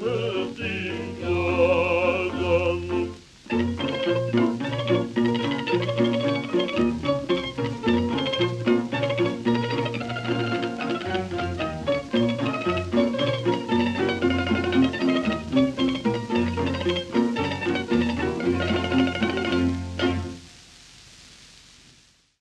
me.